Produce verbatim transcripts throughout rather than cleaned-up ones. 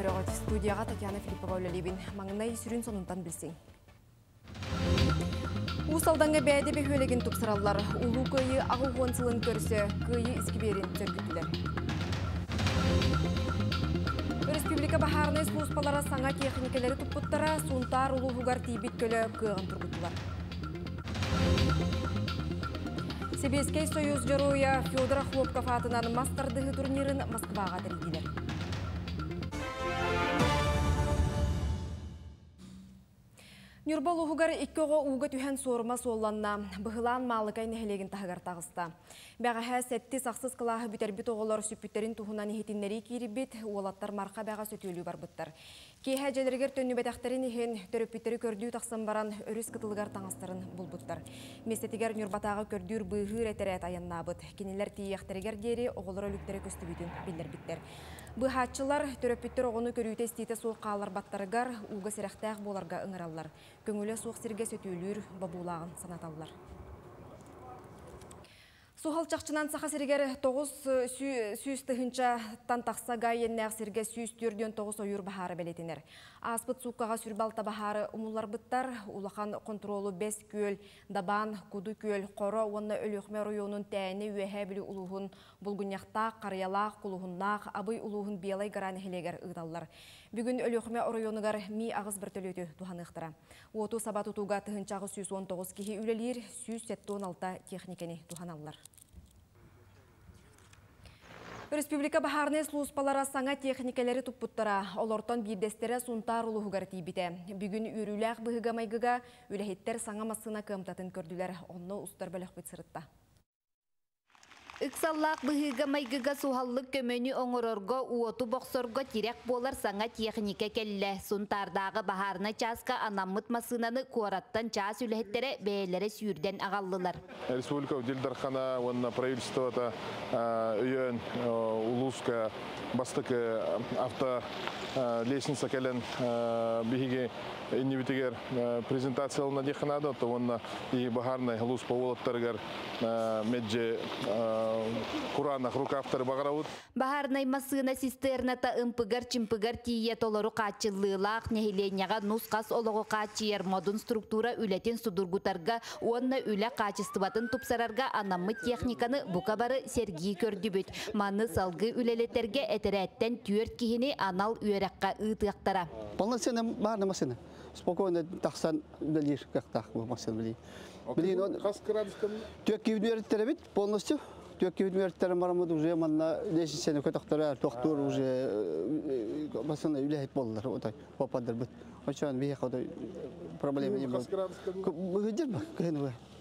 көрөт. Студияга Татьяна Филиппова өлөлебин. Маңнай сүрүн сонунтан билсең. Усалданга бәйде бөлеген тупсыраллар. Улуу көйү агы гонсылын көрсө, көйү искиберин төргүтүлөр. Республика бахарны спуспалара саңа техникалары туппуттара, сунтар улуу хугар тийбит көлө кыгын тургутулар. Себескей союз жаруя Федора Хлопкова атынан мастардығы турнирін Москваға тіргелер. Нүрбал ұғығар иккеға ұға түйен сорма солланна, бұғылан малықай нәхелеген тағығар тағыста. Бәғаға сәтті сақсыз қылағы бүтербіт оғылар сөппіттерін тұғынан ехетінлері керебет, олаттар марқа бәға сөтеулі бар бұттар. Кейхә жәлергер төннібәдәқтәрін ехен төріппеттері көрдіу тақсан баран өріс қытылғар таңыстарын бұл бұттар. Местетігер нүрбатағы көрдіуір бұйғыр әтірі әт аянна бұд. Кенелер тиектәрігер гері оғылыр өліктері көсті бүйден білдер біттер. Бұйғатшылар төріппеттер оғыны көріуті істейті соқ қалар баттарығар, ұғы сірақтәғ боларға ұңыраллар. Көңілі соқ сірге сөтеулір бабулағын санаталылар. Сухалчақчынан сақа сергер тоғыз сүйіз тұхынша тантақса ғайеннәғ серге сүйіз түрден тоғыз ойыр бағары бәлетінер. Аспыт суққаға сүрбалта бағары ұмылар бұттар, ұлақан контролы бәс көл, дабан, күді көл, қоры онына өліқмер ойының тәне өәе білі ұлығын, бұлғыннақта, қариялақ, құлығыннақ, абый ұлығын белай ғаран хелегер ұғдалылар. Бүгін өліқме орайонығар ми ағыз бір төлеуді туған ұқтыра. Оту сабат ұтуға тұхыншағы сүйіз он тоғыз кейі үлелер, сүйіз сәтті он алты техникені туған алылар. Республика бахарны слуспалара саңа техникалары туппуттара, олортон бирдестері сунтар улуғығар тейбіті. Бүгін үріләқ бұғығамайғыға үләхеттер саңа масына көмтатын көрділер, онны ұстар бөліқ бөтсірітті. Иксаллақ бұғығамайғыға суғаллық көмөні оңырорға уоту боқсорға терек болар саңа техника кәлі. Сунтардағы бахарны часқа анаммыт масынаны қораттан час үләхеттері бәйлері сүйірден ағалылар. Республика Делдархана, онна правительствата үйен улуска бастықы авто лестница кәлін бігіге индивидугер презентациялына деханады, то онна и бағарны улус пауылаттарғар медже құранақ рукавтары бағарауыд. Бағарнай масына сестерната ұмпығар-чымпығар тиет олару қатшылылақ, нәхеленяға нұсқас олығы қатшиер модын структура үләтен судыргутарға, онна үлі қатшыстыватын тұпсарарға анамы техниканы бұқабары серге көрдібіт. Маны салғы үлелеттерге әтерәттен түйір кейіне анал үйерәққа ұйтықтара. Бұл мәсіне бағарны мәсіне. Спокойны тақсан білер қақтақ бұл мәсіне білейін. Қас қырады көмін? Түйек кебін өріттері біт, полностью. Түйек кебін өріттері марамыды уже манна лешінсені көтақтары, тоқтыр уже мәсіне үләйт болылар, отай, пападар біт. Қашуан бейек отай проблемені бұл.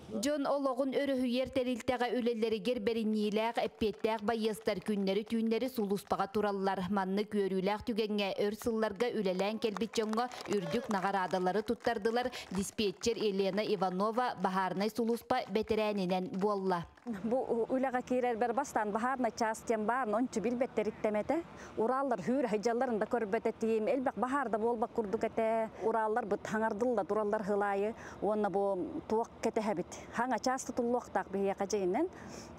Джон Олоғын өріхүйер тәрілтіға өлелерігер бәрінейләғ, әппеттәғ байыстар күннері түйіннері сұлыспаға туралылар. Манны көріләғ түгенге өрсылларға өлелән кәлбетчонға үрдік нағарадалары тұттардылар. Диспетчер Елена Иванова бағарнай сұлыспа бәтерәнінен болла. Бұл үләға кейрер бәрбастан бағарна частен бағарын ончы білбеттеріктемеді. Ураллар үйір хайжаларын да көрбететейім. Әлбәқ бағарда болбақ күрдік әті. Ураллар бұт хаңардылда тураллар ғылайы. Оны бұл туақ кәті әбіт. Хаңа часты тұллоқтақ бігі қажайыннен.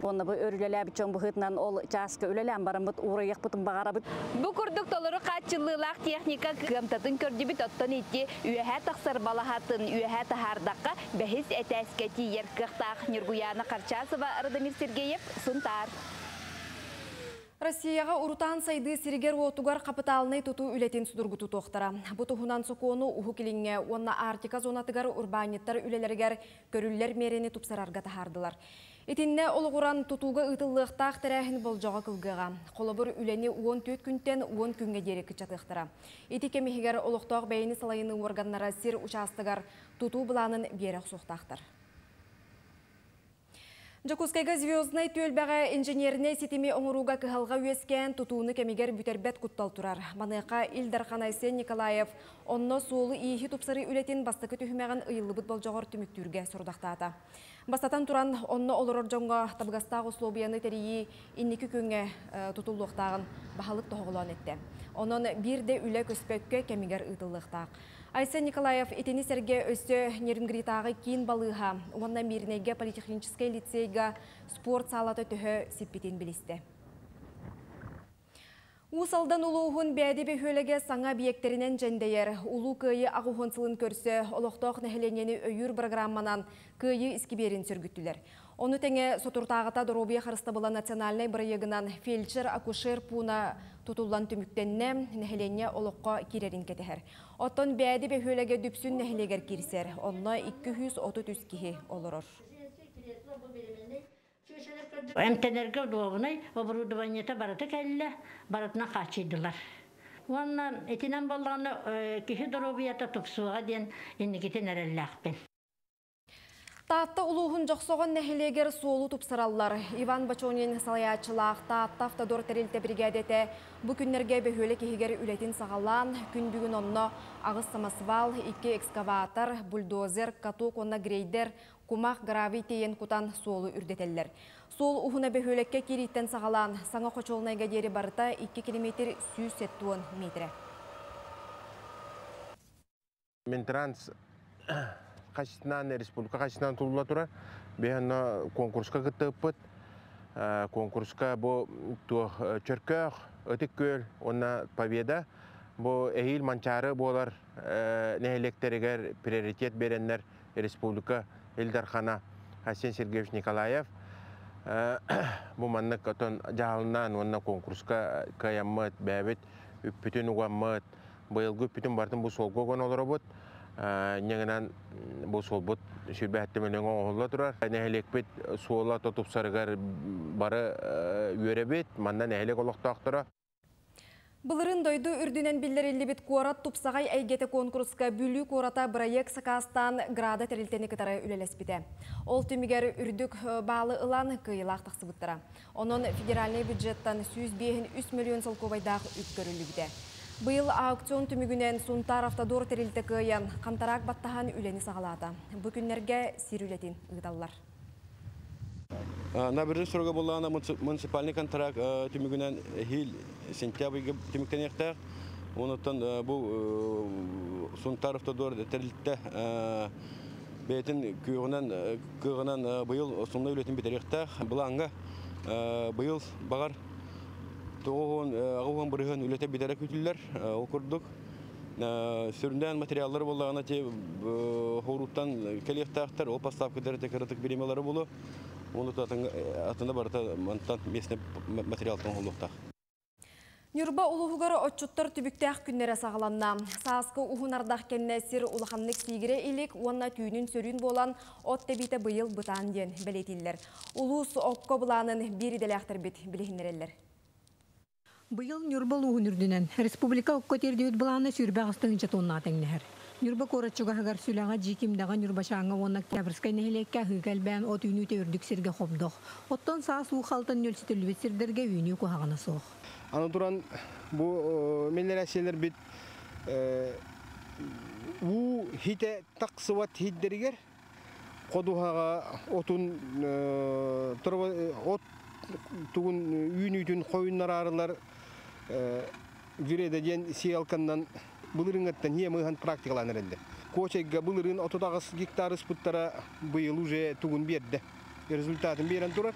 Оны бұл өрілелі әбіт жоң бұғытынан ол часты үлелен барын бұт ұрайық бұтын бағара бұт. Бұл күрдік толыры қатшылылақ техника қымтатын көрдебіт оттан етте үйәә тақсар балағатын үйәә тағардаққа бәхіз әтәскәті ерқықтақ Нергуяна Қарчасова Радамир Сергеев, Сунтар. Россияға ұрутан сайды сиргер отугар қапыталыны тұту үлетін судыргуту тоқтара. Бұтығынан сұқуыны ұғы келіңе, онына артика зонатығар урбаниттар үлелергер көрілілер мерені тұпсарарға тағардылар. Етінне олғыран тұтуға ұйтылықтақ тәрәхін болжаға күлгіға. Қолыбыр үлені он төрт күнттен он күнге дерек жатықтыра. Етеке мегер олықтақ бәйіні салайының орғаннара сир ұшастығар тұту бұланын берек соқтақтыр. Джакускайга звездной төлбәға инженеріне сетеме оңыруға кығалға өескен тұтуыны кәмегер бүтербәт құттал тұрар. Маныйқа Илдархан Айсен Николаев, онны суылы ейхи тұпсыры үлетін бастықы түхімеғін ұйылы бұт болжағыр түмік түрге сұрдақтаата. Бастатан тұран онны олырыр жоңға табғастағы слобияны тәрейі иннекі көңе тұтылуықтағын бағалық тұғылан етті. Онын бір де үлі көспекке кәмегер ұйтылықтақ. Айсен Николаев етені сәрге өсі Нерингритағы кейін балыға, онына мерінеге политехническай лицейге спорт салаты түхі сеппетін білісті. Усалдан улуғын бәдебе хөлеге саңа биектерінен жәндейер. Улу көйі ағуғынсылын көрсі, олықтоқ нәхіленені өйір программанан көйі іскеберін сүргіттілер. Оны тәне сотуртағыта Доробия Харыстабыла национальный бірегінан фельдшер, акушер пуна тұтылан түміктенне нәхілене олыққа керерін кетігер. Оттан бәдебе хөлеге дүпсін нәхілегер керсер. Онына екі жүз отыз кеге олырыр. Әмтәнерге доғынай оборудованиеті баратық әлі, баратына қачыдылар. Оның әтінен болғаны кехі дұрубияты тұпсуға дейін енігетін әрәлі әқпен. Таатта ұлуғын жоқсоғын нәхелегер суылу тұпсыралылар. Иван Бачонин салаячылақ таатта автодор тәрелті бригадеті бүкіннерге бөхөлі кехігер үлетін сағалан, күн бүгін онына ағыз самасвал, екі экскаватор, бульдозер, катук, онына грейдер, кумақ гравитейін кутан суылу үрдетелілер. Сол ұғына бөхөлекке кереттен сағалан, саңа қочолынайға дері барыта екі километр сүйсеттуын метрі. Мен транс қашытынан республика қашытынан тұлыла тұра, бейіна конкурсқа күттіппіт, конкурсқа бұл Чөркөк, Өтік көл, онына Победа, бұл әйіл манчары болар, нәйелектерігер приоритет береннер республика Эльдархана Хасен Сергеевич Николаев. Буманнак отон жалынан онна конкурска каяммат бәбет үппүтүн угаммат быйылгы үппүтүн бартын бу солго гон олор бот неңнен бу сол бот сүрбәтте менен олла турар нәһелекпет суула тотуп саргар бары үйрәбет мандан нәһелек олоктак тура. Былырын дойду үрдүнен билдирилди бит куорат тупсагай айгете конкурска бүлү куората проект Сакастан града терилтени кытары үлелеспите. Ол түмигер үрдүк баалы ылан кыйылак тақсыбыттыра. Онон федеральный бюджеттан үс миллион солковайдах үткөрүлүбүде. Быйыл аукцион түмигүнен сунтар автодор терилте кыйын кантарак баттахан үлени сагалаата. Бу күннерге сирүлетин ыгдаллар. На бирже сорга была на муниципальный контракт тимигунан хил сентябрь тимикнехтер, он оттан был сунтар автодор терилте, бетен курнан курнан был основной летим битерихтер, бланга был багар, то он рухом бриган улете битерикутиллер, окурдук, сюрден материаллар была на те хоруттан келихтер, опаставка деритекаратик бирималар было. Нүрба улуғығыр отчуттар түбіктәқ күннері сағыланна. Саасқы ұғын ардақ кәнне сир ұлғанлық сегіре елік, онына түйінің сөрін болан отты бейті бұйыл бұтан ден бәлетелілер. Улыс оққы бұланын бері дәләқтір бет білігінерелілер. Бұйыл Нүрба ұлуғын үрдінен республика ұққы тердеуіт бұланы сүрбәғ ұстығынша тонна атыңнығыр. Нүрба коротчугахагар сүләңа джикимдаға нүрбашаңа онна кәбірскай нәхілекке ғығалбән от үйнүйте үрдіксерге қобдоқ. Оттан саа суық алтын нөлсетілбетсердерге үйнүй көғағына соқ. Аны тұран, бұл менлер әселер бет ұу хите тақсыват хитдерігер қодуғаға отын тұғын үйнүйтін қойынлар арылар жүредеден сиялқаннан Былырыңаттан не мыған практикаланыр әлді. Кочайға былырың отудағыз гектары спыттара бұйыл уже түгін берді. Результатын берін тұрар.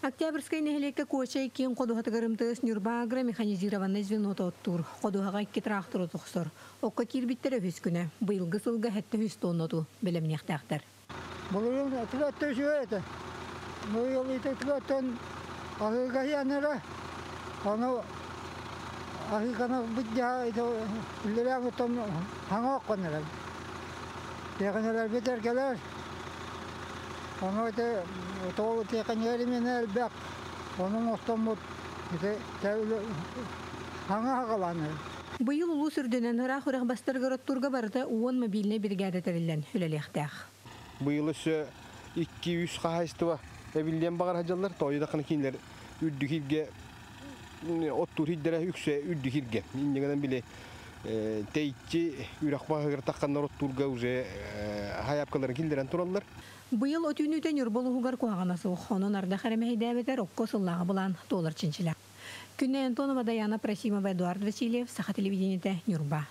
Октябрьскай нәхілекі кочай кен қодуғаты ғырымтығыз нүрбағыра механизированный звенота оттур. Қодуғаға екі трактор отуқсыр. Оққа кербеттері өз күні. Бұйылғы сылға әтті өз тонноту білімнеқті ақтар. Бұлырың тұратты өз өйті. Бұйылыйты тұратты ағыға яныра. Ахиканов бытья это лиряго там ханок конерал. Я конерал битер келер. Оно это то те конерали меня бак. Оно мостом вот это ханга халанер. Быйыл улус үрдінен ұрақырық бастырғырат тұрға барыда он мобильне бригада тәрілден үлелектіқ. Быйыл үші екі жүз қағайстыва әбілден бағар хажалар, тойдақын кейінлер үрдікілге оттур хиддера үксе үдді хирге. Индегенен біле тәйтчі үрақпағығыр таққандар оттурға уже хаяпқаларын келдерен тұралылар. Бұйыл өтінүтен үрболуғығар қоғанасы ұққонын ардақ әрімәй дәбетер ұққы сыллағы бұлан долар чинчілі. Күнне Антонова, Даяна Прасимова, Эдуард Васильев, Саха телевидениеті, Нюрба.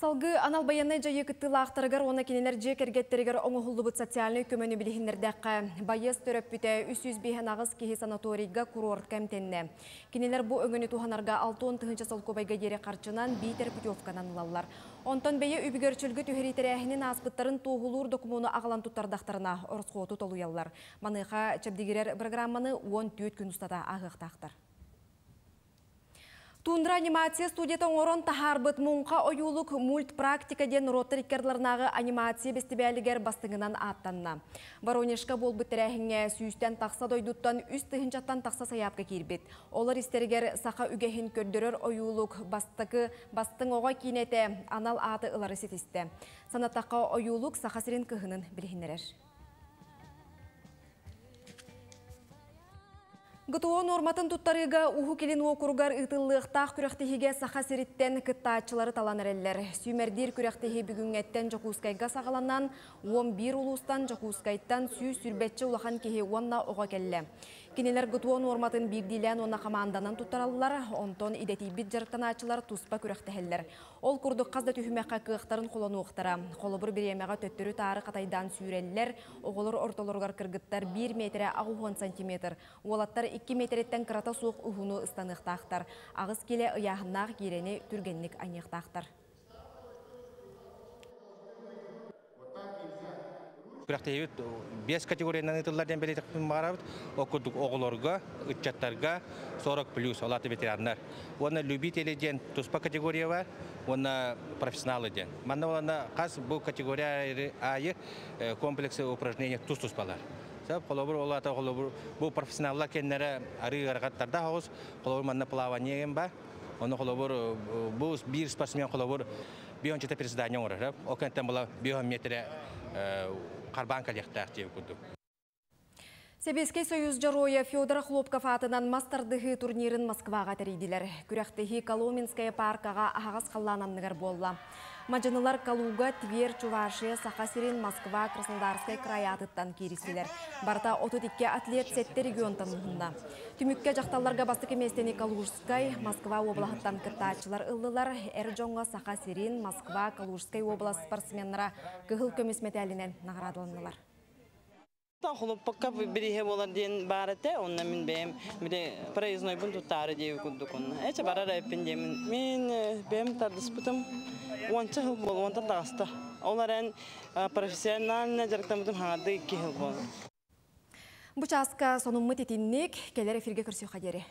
Салгы анал баяннай жайы кыттыла ақтарыгар, она кенелер же кергеттергер оңғылдыбыт социальный көмөні білігіндердәққа. Байыз төріп бүті үсіз бейін ағыз кейі санаторийға курорт кәмтенне. Кенелер бұ өңіні туғанарға алтон тығынша сол көбайға дере қарчынан бейтер путевканан ұлалар. Онтан бәйі үбігерчілгі түйхерейтері әхінен аспыттарын тоғылур докумону ағылан тұттардақтарына ұрсқоты толуялар. Маныға чәбдегерер программаны он төрт күн ұстада ағықтақтар. Тундра анимация студиятан орон тахарбыт мунка оюлук мульт практика ден роторикерларнағы анимация бестебелігер бастыңынан аттанна. Баронешка бол біттірәхіңе сүйістен тақса дойдуттан үстігіншаттан тақса саяпқа кербет. Олар істергер сақа үгехін көрдірер оюлук бастығы бастың оға кейнеті анал аты ылары сетесті. Санаттаққа оюлук сақа сирен кығынын білгенерер. ГТО норматын туттарыға ұғы келін оқырғар ұтылықтақ күріқтіхіге сақа сереттен күттаатшылары таланырелер. Сүймердер күріқтіхі бүгінгеттен Жокускайға сағаланнан, он бір ұлыстан Жокускайттан сүй сүрбетші ұлақан кеге онна оға келі. Кенелер ГТО норматын бигдилен онна қаманданан туттаралылар, онтон идеті бит жарықтанаатшылар туспа күріқтіхелер. Ол күрдік қазда түйімеққа күйіқтарын қолану ұқтыра. Қолыбыр беремеға төттірі тары қатайдан сүйрелілер, оғылыр орталырғар кіргіттар бір метрі ағуған сантиметр. Олаттар Икки метреттен кырата суық ұғыну ұстанықтақтар. Ағыз келе ұяғыннақ керене түргенлік айнықтақтар. Күрәқтейбет бес категорияның ұтылардан бәлетіқтің мағарабыд. Оқыдық оғылорға, ұтчаттарға сорок плюс олаты ветерандар. Оны любителі ден туспа категория бар, оны профессионалы ден. Маңна оланы қаз бұл категория айы комплексі упражнения тұс-тұспалар. Қолабыр олата қолабыр бұл профессионалла кеннері арығарғаттарда қауыз қолабыр манна плаванеген ба, оны қолабыр бұл бір спортсмен қолабыр биончета персиданен орыр. Окенттен бұла биометрі қарбанка леқті активі күндік. Себеске союз жароя Федор Хлопков атынан мастардығы турнирін Москваға тәрейділер. Күрәқтігі Коломенская паркаға ағас қаллананыңыр болла. Маджанылар Калуга, Твер, Чувашия, Сахасирин, Москва, Краснодарская края атыттан кереселер. Барта отытекке атлет сетті регионтан ұғында. Түмікке жақталарға бастық еместені Калужскай, Москва облағыттан кіртаатшылар ұлылар, Әрджонға Сахасирин, Москва, Калужскай облас спортсменнара кығыл көмесметәлінен нағырадылынылар. Хлопка береги болар ден барыты, онна мен бәйім проездной бұн тұттары дейі күндік онна. Әчі барар әйпін деймін. Мен бәйім тардыс бұтым. Ончы хыл бол, онтан тағасты. Олар ән профессионалына жарықтан бұтым хаңады екі хыл бол. Бұчасқа соның мұт етіннік, келер эфирге көрсеу қадері.